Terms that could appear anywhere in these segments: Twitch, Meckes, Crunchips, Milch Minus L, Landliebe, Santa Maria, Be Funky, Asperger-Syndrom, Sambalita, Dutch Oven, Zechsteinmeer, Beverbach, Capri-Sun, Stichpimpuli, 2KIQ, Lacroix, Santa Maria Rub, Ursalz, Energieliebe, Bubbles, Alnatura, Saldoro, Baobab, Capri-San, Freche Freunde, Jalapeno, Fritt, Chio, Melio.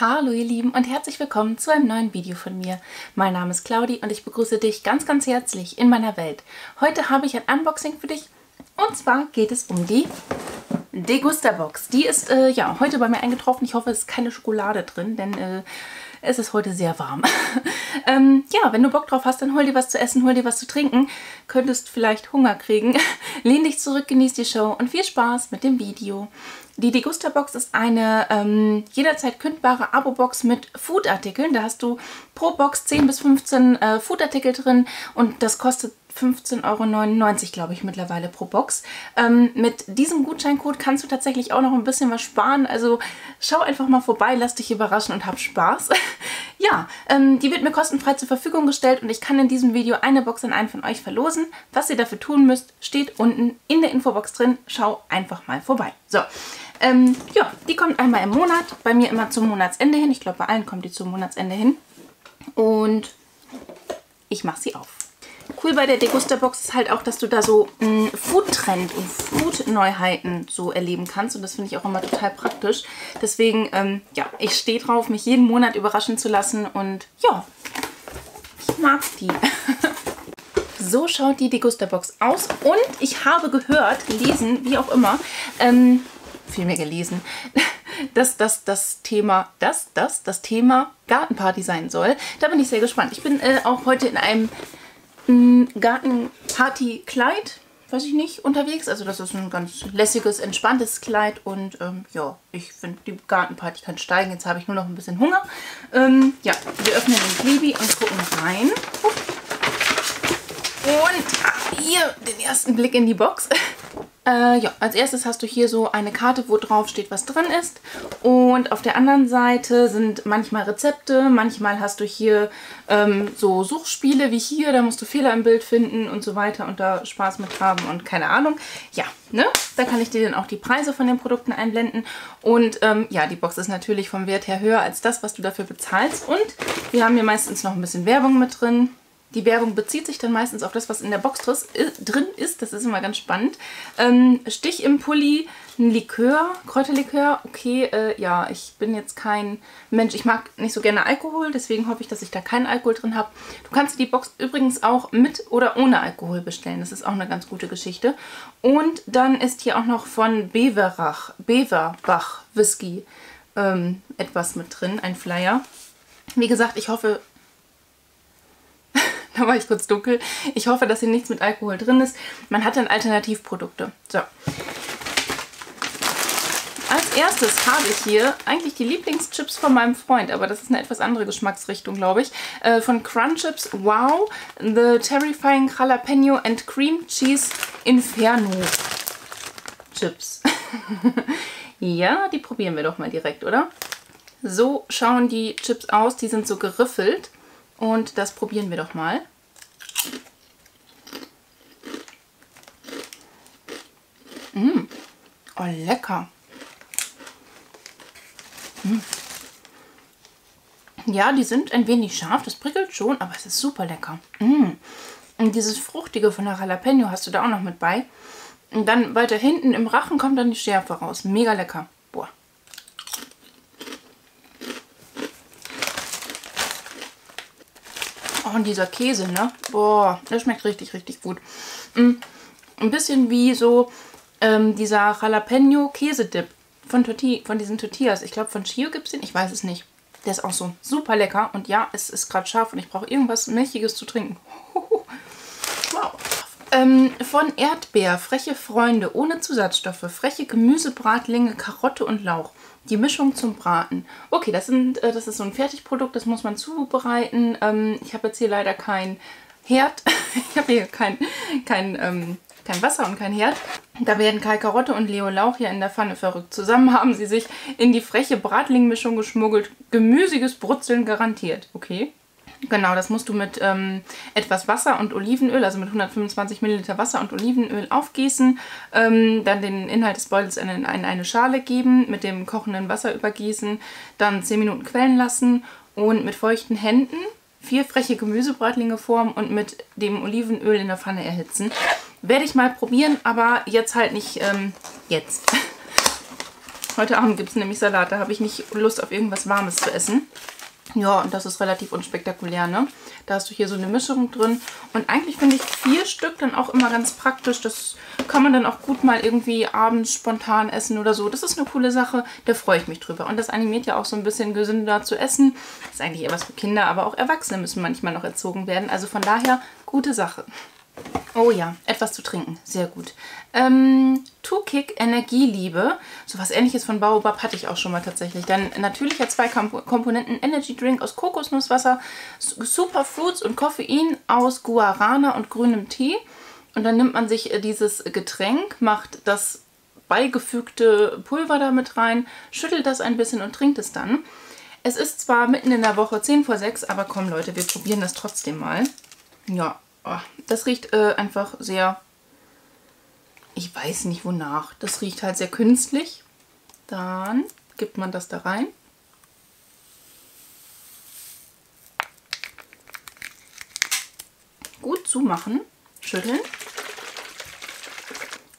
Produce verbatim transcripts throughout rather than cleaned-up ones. Hallo ihr Lieben und herzlich willkommen zu einem neuen Video von mir. Mein Name ist Claudi und ich begrüße dich ganz ganz herzlich in meiner Welt. Heute habe ich ein Unboxing für dich und zwar geht es um die Degustabox. Die ist äh, ja heute bei mir eingetroffen. Ich hoffe, es ist keine Schokolade drin, denn äh, es ist heute sehr warm. ähm, ja, wenn du Bock drauf hast, dann hol dir was zu essen, hol dir was zu trinken. Könntest vielleicht Hunger kriegen. Lehn dich zurück, genieß die Show und viel Spaß mit dem Video. Die Degustabox ist eine ähm, jederzeit kündbare Abo-Box mit Food-Artikeln. Da hast du pro Box zehn bis fünfzehn äh, Food-Artikel drin und das kostet fünfzehn Euro neunundneunzig, glaube ich, mittlerweile pro Box. Ähm, mit diesem Gutscheincode kannst du tatsächlich auch noch ein bisschen was sparen. Also schau einfach mal vorbei, lass dich überraschen und hab Spaß. Ja, ähm, die wird mir kostenfrei zur Verfügung gestellt und ich kann in diesem Video eine Box an einen von euch verlosen. Was ihr dafür tun müsst, steht unten in der Infobox drin. Schau einfach mal vorbei. So, ähm, ja, die kommt einmal im Monat. Bei mir immer zum Monatsende hin. Ich glaube, bei allen kommt die zum Monatsende hin. Und ich mache sie auf. Cool bei der Degustabox ist halt auch, dass du da so mh, Food-Trend und Food-Neuheiten so erleben kannst. Und das finde ich auch immer total praktisch. Deswegen, ähm, ja, ich stehe drauf, mich jeden Monat überraschen zu lassen. Und ja, ich mag die. So schaut die Degustabox aus. Und ich habe gehört, gelesen, wie auch immer, ähm, vielmehr gelesen, dass das das Thema, dass das das Thema Gartenparty sein soll. Da bin ich sehr gespannt. Ich bin äh, auch heute in einem Gartenparty-Kleid, weiß ich nicht, unterwegs. Also das ist ein ganz lässiges, entspanntes Kleid und ähm, ja, ich finde, die Gartenparty kann steigen. Jetzt habe ich nur noch ein bisschen Hunger. Ähm, ja, wir öffnen den Klibi und gucken rein. Und hier den ersten Blick in die Box. Äh, ja, als erstes hast du hier so eine Karte, wo drauf steht, was drin ist. Und auf der anderen Seite sind manchmal Rezepte, manchmal hast du hier ähm, so Suchspiele wie hier, da musst du Fehler im Bild finden und so weiter und da Spaß mit haben und keine Ahnung. Ja, ne? Da kann ich dir dann auch die Preise von den Produkten einblenden. Und ähm, ja, die Box ist natürlich vom Wert her höher als das, was du dafür bezahlst. Und wir haben hier meistens noch ein bisschen Werbung mit drin. Die Werbung bezieht sich dann meistens auf das, was in der Box drin ist. Das ist immer ganz spannend. Ähm, Stichpimpuli, ein Likör, Kräuterlikör. Okay, äh, ja, ich bin jetzt kein Mensch. Ich mag nicht so gerne Alkohol, deswegen hoffe ich, dass ich da keinen Alkohol drin habe. Du kannst die Box übrigens auch mit oder ohne Alkohol bestellen. Das ist auch eine ganz gute Geschichte. Und dann ist hier auch noch von Beverach, Beverbach Whisky ähm, etwas mit drin, ein Flyer. Wie gesagt, ich hoffe... Da war ich kurz dunkel. Ich hoffe, dass hier nichts mit Alkohol drin ist. Man hat dann Alternativprodukte. So. Als erstes habe ich hier eigentlich die Lieblingschips von meinem Freund, aber das ist eine etwas andere Geschmacksrichtung, glaube ich. Äh, von Crunchips, wow, the terrifying Jalapeno and Cream Cheese Inferno Chips. Ja, die probieren wir doch mal direkt, oder? So schauen die Chips aus. Die sind so geriffelt. Und das probieren wir doch mal. Mmh. Oh, lecker. Mmh. Ja, die sind ein wenig scharf, das prickelt schon, aber es ist super lecker. Mmh. Und dieses Fruchtige von der Jalapeno hast du da auch noch mit bei. Und dann weiter hinten im Rachen kommt dann die Schärfe raus. Mega lecker. Boah. Und dieser Käse, ne? Boah, der schmeckt richtig, richtig gut. Ein bisschen wie so ähm, dieser Jalapeno-Käse-Dip von, von diesen Tortillas. Ich glaube, von Chio gibt es den? Ich weiß es nicht. Der ist auch so super lecker. Und ja, es ist gerade scharf und ich brauche irgendwas Milchiges zu trinken. Wow. Ähm, von Erdbeer, Freche Freunde, ohne Zusatzstoffe, freche Gemüsebratlinge, Karotte und Lauch. Die Mischung zum Braten. Okay, das, sind, äh, das ist so ein Fertigprodukt, das muss man zubereiten. Ähm, ich habe jetzt hier leider keinen Herd. Ich habe hier kein, kein, ähm, kein Wasser und kein Herd. Da werden Kai Karotte und Leo Lauch hier in der Pfanne verrückt. Zusammen haben sie sich in die freche Bratlingmischung geschmuggelt. Gemüsiges Brutzeln garantiert. Okay. Genau, das musst du mit ähm, etwas Wasser und Olivenöl, also mit hundertfünfundzwanzig Milliliter Wasser und Olivenöl aufgießen, ähm, dann den Inhalt des Beutels in, in eine Schale geben, mit dem kochenden Wasser übergießen, dann zehn Minuten quellen lassen und mit feuchten Händen vier freche Gemüsebratlinge formen und mit dem Olivenöl in der Pfanne erhitzen. Werde ich mal probieren, aber jetzt halt nicht, ähm, jetzt. Heute Abend gibt es nämlich Salat, da habe ich nicht Lust auf irgendwas Warmes zu essen. Ja, und das ist relativ unspektakulär, ne? Da hast du hier so eine Mischung drin. Und eigentlich finde ich vier Stück dann auch immer ganz praktisch. Das kann man dann auch gut mal irgendwie abends spontan essen oder so. Das ist eine coole Sache, da freue ich mich drüber. Und das animiert ja auch so ein bisschen gesünder zu essen. Das ist eigentlich eher was für Kinder, aber auch Erwachsene müssen manchmal noch erzogen werden. Also von daher, gute Sache. Oh ja, etwas zu trinken. Sehr gut. Ähm, two K I Q Energieliebe. So was Ähnliches von Baobab hatte ich auch schon mal tatsächlich. Dann natürlicher zwei Komponenten Energy Drink aus Kokosnusswasser, Superfruits und Koffein aus Guarana und grünem Tee. Und dann nimmt man sich dieses Getränk, macht das beigefügte Pulver damit rein, schüttelt das ein bisschen und trinkt es dann. Es ist zwar mitten in der Woche zehn vor sechs, aber komm Leute, wir probieren das trotzdem mal. Ja. Das riecht äh, einfach sehr, ich weiß nicht wonach, das riecht halt sehr künstlich. Dann gibt man das da rein. Gut zumachen, schütteln.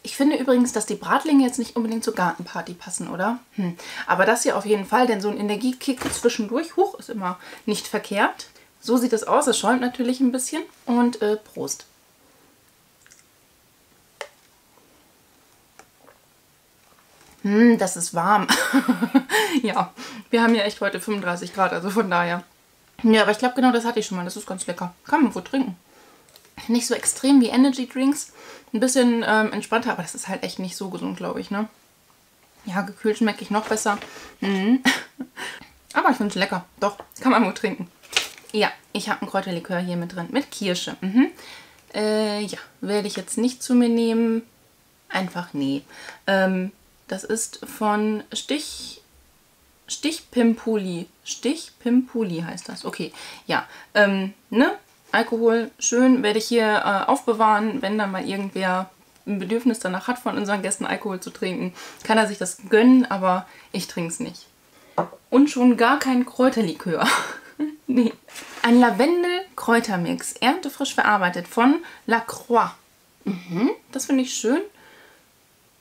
Ich finde übrigens, dass die Bratlinge jetzt nicht unbedingt zur Gartenparty passen, oder? Hm. Aber das hier auf jeden Fall, denn so ein Energiekick zwischendurch, hoch, ist immer nicht verkehrt. So sieht das aus, es schäumt natürlich ein bisschen und äh, Prost. Hm, das ist warm. Ja, wir haben ja echt heute fünfunddreißig Grad, also von daher. Ja, aber ich glaube genau das hatte ich schon mal, das ist ganz lecker. Kann man wohl trinken. Nicht so extrem wie Energy Drinks, ein bisschen ähm, entspannter, aber das ist halt echt nicht so gesund, glaube ich, ne? Ja, gekühlt schmecke ich noch besser. Mhm. Aber ich finde es lecker, doch, kann man wohl trinken. Ja, ich habe einen Kräuterlikör hier mit drin, mit Kirsche. Mhm. Äh, ja, werde ich jetzt nicht zu mir nehmen. Einfach nee. Ähm, das ist von Stich... Stichpimpuli. Stichpimpuli heißt das. Okay, ja. Ähm, ne? Alkohol, schön, werde ich hier äh, aufbewahren, wenn dann mal irgendwer ein Bedürfnis danach hat, von unseren Gästen Alkohol zu trinken. Kann er sich das gönnen, aber ich trinke es nicht. Und schon gar kein Kräuterlikör. Nee. Ein Lavendel-Kräutermix, erntefrisch verarbeitet von Lacroix. Mhm, das finde ich schön.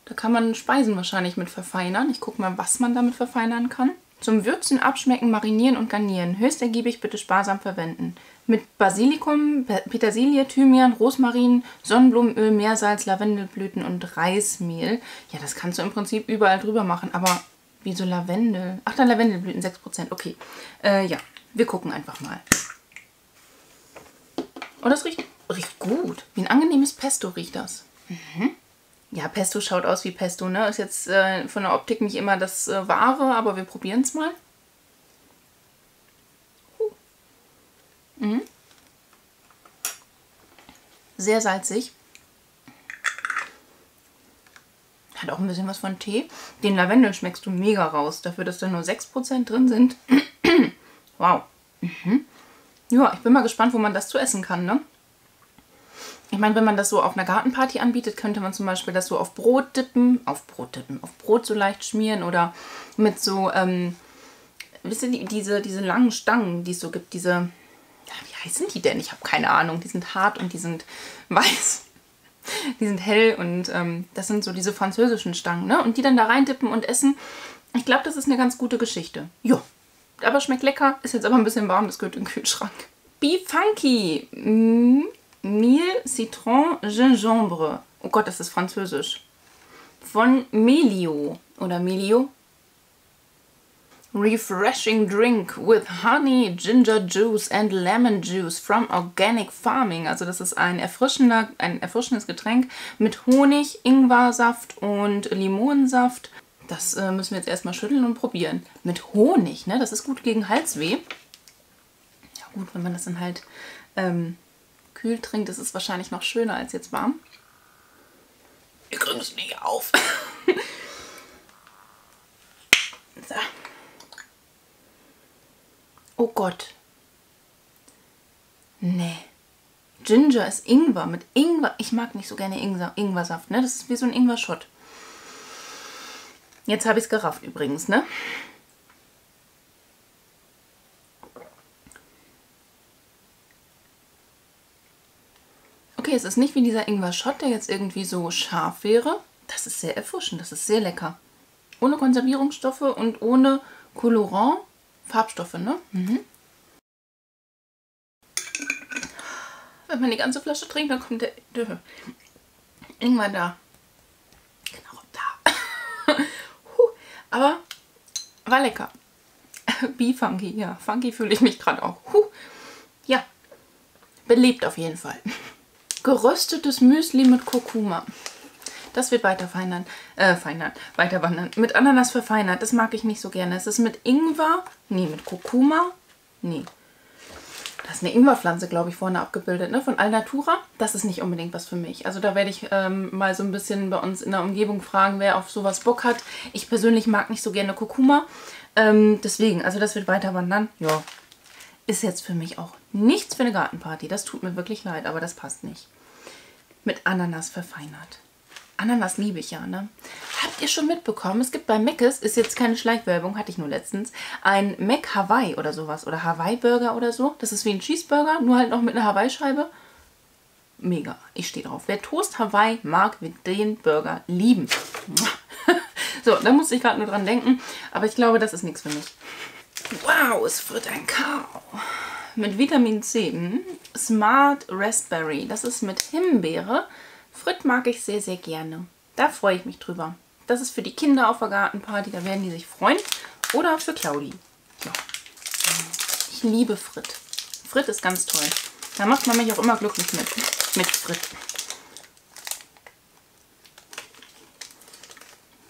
Da kann man Speisen wahrscheinlich mit verfeinern. Ich gucke mal, was man damit verfeinern kann. Zum Würzen, Abschmecken, Marinieren und Garnieren. Höchst ergiebig, bitte sparsam verwenden. Mit Basilikum, Petersilie, Thymian, Rosmarin, Sonnenblumenöl, Meersalz, Lavendelblüten und Reismehl. Ja, das kannst du im Prinzip überall drüber machen, aber wieso Lavendel? Ach, dann Lavendelblüten, sechs Prozent, okay. Äh, ja. Wir gucken einfach mal. Oh, das riecht, riecht gut. Wie ein angenehmes Pesto riecht das. Mhm. Ja, Pesto schaut aus wie Pesto, ne? Ist jetzt äh, von der Optik nicht immer das äh, Wahre, aber wir probieren es mal. Uh. Mhm. Sehr salzig. Hat auch ein bisschen was von Tee. Den Lavendel schmeckst du mega raus. Dafür, dass da nur sechs Prozent drin sind. Wow. Mhm. Ja, ich bin mal gespannt, wo man das zu essen kann, ne? Ich meine, wenn man das so auf einer Gartenparty anbietet, könnte man zum Beispiel das so auf Brot dippen, auf Brot dippen, auf Brot so leicht schmieren oder mit so, ähm, wisst ihr, die, diese, diese langen Stangen, die es so gibt, diese, wie heißen die denn? Ich habe keine Ahnung, die sind hart und die sind weiß, die sind hell und ähm, das sind so diese französischen Stangen, ne? Und die dann da reindippen und essen, ich glaube, das ist eine ganz gute Geschichte. Ja. Aber schmeckt lecker, ist jetzt aber ein bisschen warm, das gehört in den Kühlschrank. Be Funky. Miel, Citron, Gingembre. Oh Gott, das ist französisch. Von Melio. Oder Melio. Refreshing drink with honey, ginger juice and lemon juice from organic farming. Also das ist ein erfrischender, ein erfrischendes Getränk mit Honig, Ingwersaft und Limonensaft. Das äh, müssen wir jetzt erstmal schütteln und probieren. Mit Honig, ne? Das ist gut gegen Halsweh. Ja gut, wenn man das dann halt ähm, kühl trinkt, ist es wahrscheinlich noch schöner als jetzt warm. Ich kriege es nicht auf. So. Oh Gott. Nee. Ginger ist Ingwer. Mit Ingwer. Ich mag nicht so gerne Ingwer, Ingwersaft, ne? Das ist wie so ein Ingwer-Shot. Jetzt habe ich es gerafft übrigens, ne? Okay, es ist nicht wie dieser Ingwer-Shot, der jetzt irgendwie so scharf wäre. Das ist sehr erfrischend, das ist sehr lecker. Ohne Konservierungsstoffe und ohne Colorant, Farbstoffe, ne? Mhm. Wenn man die ganze Flasche trinkt, dann kommt der Ingwer da. Genau da. Aber war lecker. Be Funky, ja. Funky fühle ich mich gerade auch. Ja, belebt auf jeden Fall. Geröstetes Müsli mit Kurkuma. Das wird weiter feinern, äh, feinern, weiter wandern. Mit Ananas verfeinert, das mag ich nicht so gerne. Es ist mit Ingwer, nee, mit Kurkuma, nee. Das ist eine Ingwerpflanze, glaube ich, vorne abgebildet, ne? Von Alnatura. Das ist nicht unbedingt was für mich. Also da werde ich ähm, mal so ein bisschen bei uns in der Umgebung fragen, wer auf sowas Bock hat. Ich persönlich mag nicht so gerne Kurkuma. Ähm, deswegen, also das wird weiter wandern. Ja, ist jetzt für mich auch nichts für eine Gartenparty. Das tut mir wirklich leid, aber das passt nicht. Mit Ananas verfeinert. Ananas liebe ich ja, ne? Habt ihr schon mitbekommen? Es gibt bei Meckes, ist jetzt keine Schleichwerbung, hatte ich nur letztens, ein Mac Hawaii oder sowas. Oder Hawaii-Burger oder so. Das ist wie ein Cheeseburger, nur halt noch mit einer Hawaii-Scheibe. Mega, ich stehe drauf. Wer Toast Hawaii mag, wird den Burger lieben. So, da musste ich gerade nur dran denken. Aber ich glaube, das ist nichts für mich. Wow, es wird ein Kakao. Mit Vitamin C. Hm? Smart Raspberry. Das ist mit Himbeere. Fritt mag ich sehr, sehr gerne. Da freue ich mich drüber. Das ist für die Kinder auf der Gartenparty, da werden die sich freuen. Oder für Claudi. Ja. Ich liebe Fritt. Fritt ist ganz toll. Da macht man mich auch immer glücklich mit. Mit Fritt.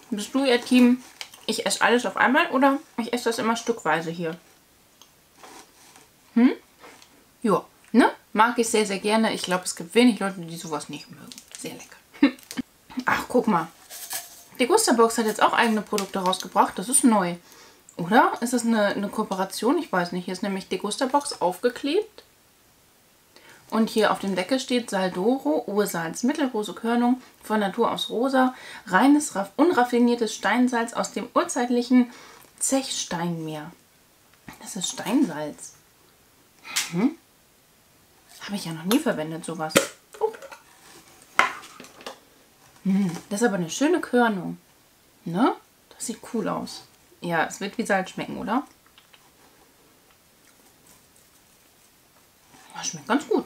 Bist du ihr Team? Ich esse alles auf einmal oder ich esse das immer stückweise hier. Hm? Ja, ne? Mag ich sehr, sehr gerne. Ich glaube, es gibt wenig Leute, die sowas nicht mögen. Sehr lecker. Ach, guck mal. Degustabox hat jetzt auch eigene Produkte rausgebracht. Das ist neu. Oder? Ist das eine, eine Kooperation? Ich weiß nicht. Hier ist nämlich Degustabox aufgeklebt. Und hier auf dem Deckel steht Saldoro, Ursalz, mittelgroße Körnung, von Natur aus rosa, reines, unraffiniertes Steinsalz aus dem urzeitlichen Zechsteinmeer. Das ist Steinsalz. Hm? Habe ich ja noch nie verwendet, sowas. Oh. Hm, das ist aber eine schöne Körnung. Ne? Das sieht cool aus. Ja, es wird wie Salz schmecken, oder? Das schmeckt ganz gut.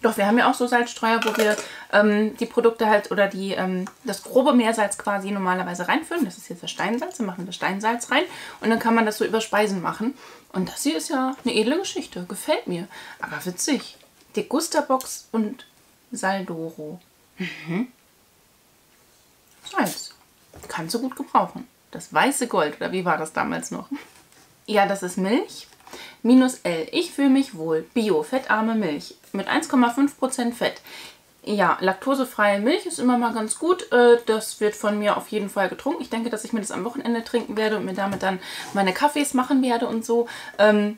Doch, wir haben ja auch so Salzstreuer, wo wir ähm, die Produkte halt oder die, ähm, das grobe Meersalz quasi normalerweise reinfüllen. Das ist jetzt das Steinsalz, dann machen wir Steinsalz rein und dann kann man das so über Speisen machen. Und das hier ist ja eine edle Geschichte, gefällt mir. Aber witzig. Degustabox und Saldoro. Mhm. Salz. Kannst du gut gebrauchen. Das weiße Gold, oder wie war das damals noch? Ja, das ist Milch. Minus L. Ich fühle mich wohl. Bio, fettarme Milch. Mit eins Komma fünf Prozent Fett. Ja, laktosefreie Milch ist immer mal ganz gut. Das wird von mir auf jeden Fall getrunken. Ich denke, dass ich mir das am Wochenende trinken werde und mir damit dann meine Kaffees machen werde und so,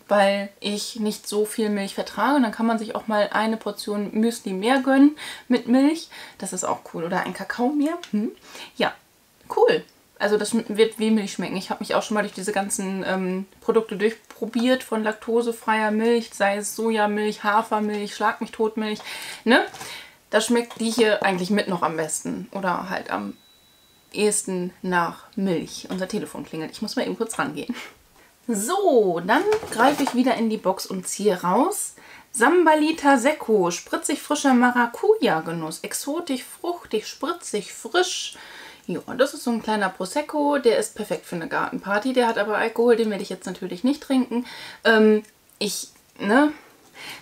weil ich nicht so viel Milch vertrage. Und dann kann man sich auch mal eine Portion Müsli mehr gönnen mit Milch. Das ist auch cool. Oder ein Kakao mehr. Hm. Ja, cool. Also das wird wie Milch schmecken. Ich habe mich auch schon mal durch diese ganzen ähm, Produkte durchprobiert von laktosefreier Milch, sei es Sojamilch, Hafermilch, Schlag mich tot Milch, ne? Da schmeckt die hier eigentlich mit noch am besten oder halt am ehesten nach Milch. Unser Telefon klingelt. Ich muss mal eben kurz rangehen. So, dann greife ich wieder in die Box und ziehe raus. Sambalita Secco, spritzig frischer Maracuja-Genuss. Exotisch, fruchtig, spritzig, frisch. Ja, das ist so ein kleiner Prosecco, der ist perfekt für eine Gartenparty, der hat aber Alkohol, den werde ich jetzt natürlich nicht trinken. Ähm, ich, ne,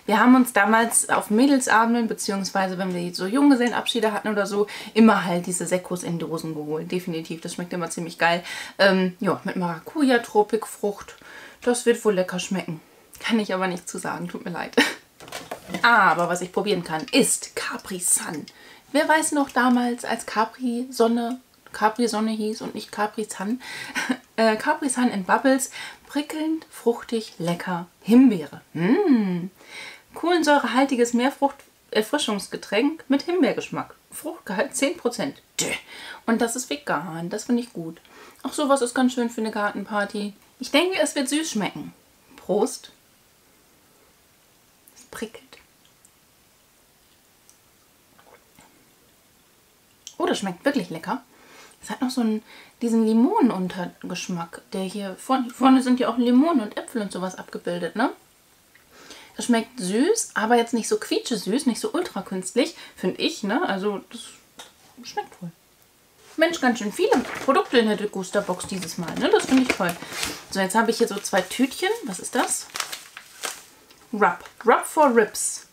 wir haben uns damals auf Mädelsabenden, beziehungsweise wenn wir so Junggesellenabschiede hatten oder so, immer halt diese Seccos in Dosen geholt, definitiv, das schmeckt immer ziemlich geil. Ähm, ja, mit Maracuja, Tropikfrucht, das wird wohl lecker schmecken. Kann ich aber nichts zu sagen, tut mir leid. Aber was ich probieren kann, ist Capri-Sun. Wer weiß noch damals, als Capri-Sonne... Capri-Sonne hieß und nicht Capri-San. äh, Capri-San in Bubbles. Prickelnd, fruchtig, lecker. Himbeere. Mmh. Kohlensäurehaltiges Meerfrucht-Erfrischungsgetränk mit Himbeergeschmack. Fruchtgehalt zehn Prozent. Und das ist vegan. Das finde ich gut. Auch sowas ist ganz schön für eine Gartenparty. Ich denke, es wird süß schmecken. Prost. Es prickelt. Oh, das schmeckt wirklich lecker. Es hat noch so einen diesen Limonenuntergeschmack, der hier vorne, vorne sind ja auch Limonen und Äpfel und sowas abgebildet, ne? Das schmeckt süß, aber jetzt nicht so quietschesüß, nicht so ultra künstlich, finde ich, ne? Also das schmeckt wohl. Mensch, ganz schön viele Produkte in der Degustabox dieses Mal, ne? Das finde ich toll. So, jetzt habe ich hier so zwei Tütchen. Was ist das? Rub. Rub for Ribs.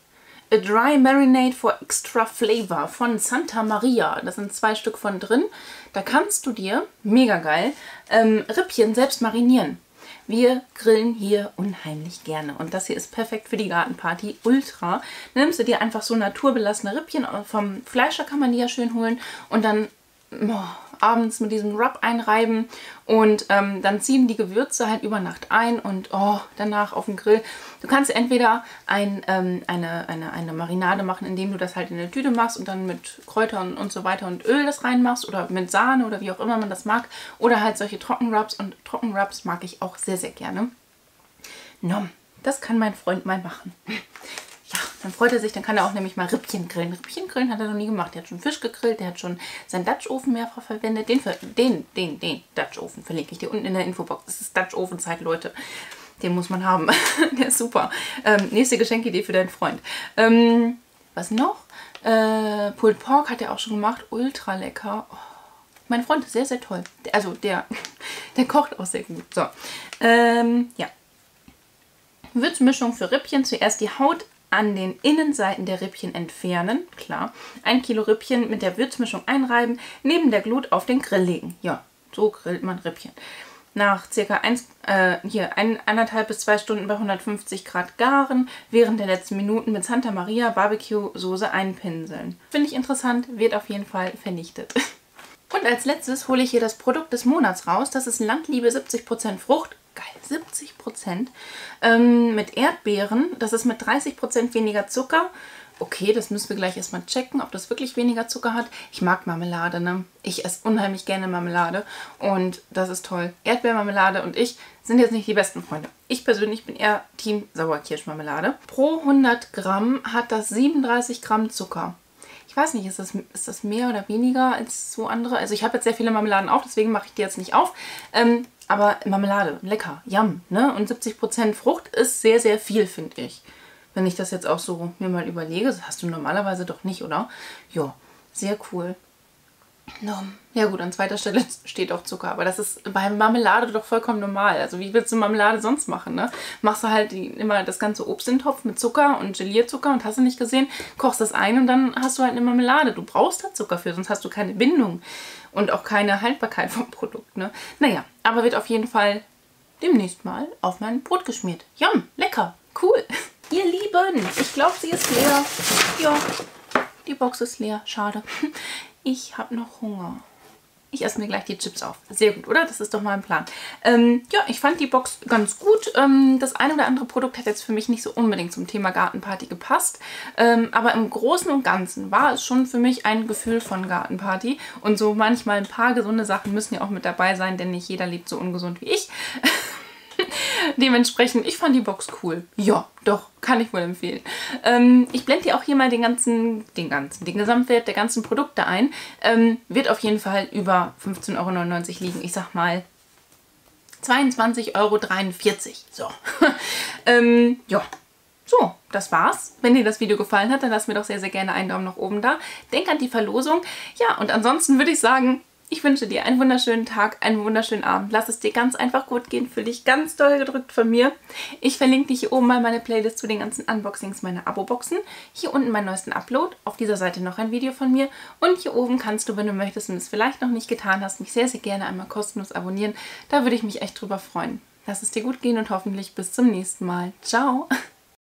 A Dry Marinade for Extra Flavor von Santa Maria. Das sind zwei Stück von drin. Da kannst du dir, mega geil, ähm, Rippchen selbst marinieren. Wir grillen hier unheimlich gerne. Und das hier ist perfekt für die Gartenparty. Ultra. Dann nimmst du dir einfach so naturbelassene Rippchen. Vom Fleischer kann man die ja schön holen. Und dann boah, abends mit diesem Rub einreiben. Und ähm, dann ziehen die Gewürze halt über Nacht ein. Und oh, danach auf den Grill. Du kannst entweder ein, ähm, eine, eine, eine Marinade machen, indem du das halt in eine Tüte machst. Und dann mit Kräutern und so weiter und Öl das reinmachst. Oder mit Sahne oder wie auch immer man das mag. Oder halt solche Trockenrubs. Und Trockenrubs mag ich auch sehr, sehr gerne. Nom, das kann mein Freund mal machen. Ja, dann freut er sich, dann kann er auch nämlich mal Rippchen grillen. Rippchen grillen hat er noch nie gemacht. Der hat schon Fisch gegrillt, der hat schon seinen Dutch Oven mehrfach verwendet. Den, den, den, den Dutch Oven verlinke ich dir unten in der Infobox. Das ist Dutch Oven Zeit, Leute. Den muss man haben. Der ist super. Ähm, nächste Geschenkidee für deinen Freund. Ähm, was noch? Äh, Pulled Pork hat er auch schon gemacht. Ultra lecker. Oh, mein Freund ist sehr, sehr toll. Also der, der kocht auch sehr gut. So, ähm, ja. Würzmischung für Rippchen. Zuerst die Haut an den Innenseiten der Rippchen entfernen, klar. Ein Kilo Rippchen mit der Würzmischung einreiben, neben der Glut auf den Grill legen. Ja, so grillt man Rippchen. Nach circa eins, äh, hier ein, anderthalb bis zwei Stunden bei hundertfünfzig Grad garen, während der letzten Minuten mit Santa Maria Barbecue-Soße einpinseln. Finde ich interessant, wird auf jeden Fall vernichtet. Und als letztes hole ich hier das Produkt des Monats raus. Das ist Landliebe siebzig Prozent Frucht. Geil, siebzig Prozent ähm, mit Erdbeeren. Das ist mit dreißig Prozent weniger Zucker. Okay, das müssen wir gleich erstmal checken, ob das wirklich weniger Zucker hat. Ich mag Marmelade, ne? Ich esse unheimlich gerne Marmelade und das ist toll. Erdbeermarmelade und ich sind jetzt nicht die besten Freunde. Ich persönlich bin eher Team Sauerkirschmarmelade. Pro hundert Gramm hat das siebenunddreißig Gramm Zucker. Ich weiß nicht, ist das, ist das mehr oder weniger als so andere? Also ich habe jetzt sehr viele Marmeladen auch, deswegen mache ich die jetzt nicht auf. Ähm, aber Marmelade, lecker, yum, ne? Und siebzig Prozent Frucht ist sehr, sehr viel, finde ich. Wenn ich das jetzt auch so mir mal überlege, das hast du normalerweise doch nicht, oder? Ja, sehr cool. Ja gut, an zweiter Stelle steht auch Zucker, aber das ist bei Marmelade doch vollkommen normal. Also wie willst du Marmelade sonst machen, ne? Machst du halt die, immer das ganze Obst in den Topf mit Zucker und Gelierzucker und hast du nicht gesehen, kochst das ein und dann hast du halt eine Marmelade. Du brauchst da Zucker für, sonst hast du keine Bindung und auch keine Haltbarkeit vom Produkt, ne? Naja, aber wird auf jeden Fall demnächst mal auf mein Brot geschmiert. Yum, lecker, cool. Ihr Lieben, ich glaube, sie ist leer. Ja, die Box ist leer, schade. Ich habe noch Hunger. Ich esse mir gleich die Chips auf. Sehr gut, oder? Das ist doch mal ein Plan. Ähm, ja, ich fand die Box ganz gut. Ähm, das eine oder andere Produkt hat jetzt für mich nicht so unbedingt zum Thema Gartenparty gepasst. Ähm, aber im Großen und Ganzen war es schon für mich ein Gefühl von Gartenparty. Und so manchmal ein paar gesunde Sachen müssen ja auch mit dabei sein, denn nicht jeder lebt so ungesund wie ich. Dementsprechend, ich fand die Box cool. Ja, doch, kann ich wohl empfehlen. Ähm, ich blende dir auch hier mal den ganzen, den ganzen, den Gesamtwert der ganzen Produkte ein. Ähm, wird auf jeden Fall über fünfzehn Euro neunundneunzig liegen. Ich sag mal zweiundzwanzig Euro dreiundvierzig. So. ähm, ja. So, das war's. Wenn dir das Video gefallen hat, dann lass mir doch sehr, sehr gerne einen Daumen nach oben da. Denk an die Verlosung. Ja, und ansonsten würde ich sagen, ich wünsche dir einen wunderschönen Tag, einen wunderschönen Abend. Lass es dir ganz einfach gut gehen, fühl dich ganz doll gedrückt von mir. Ich verlinke dich hier oben mal meine Playlist zu den ganzen Unboxings meiner Abo-Boxen. Hier unten meinen neuesten Upload, auf dieser Seite noch ein Video von mir. Und hier oben kannst du, wenn du möchtest und es vielleicht noch nicht getan hast, mich sehr, sehr gerne einmal kostenlos abonnieren. Da würde ich mich echt drüber freuen. Lass es dir gut gehen und hoffentlich bis zum nächsten Mal. Ciao!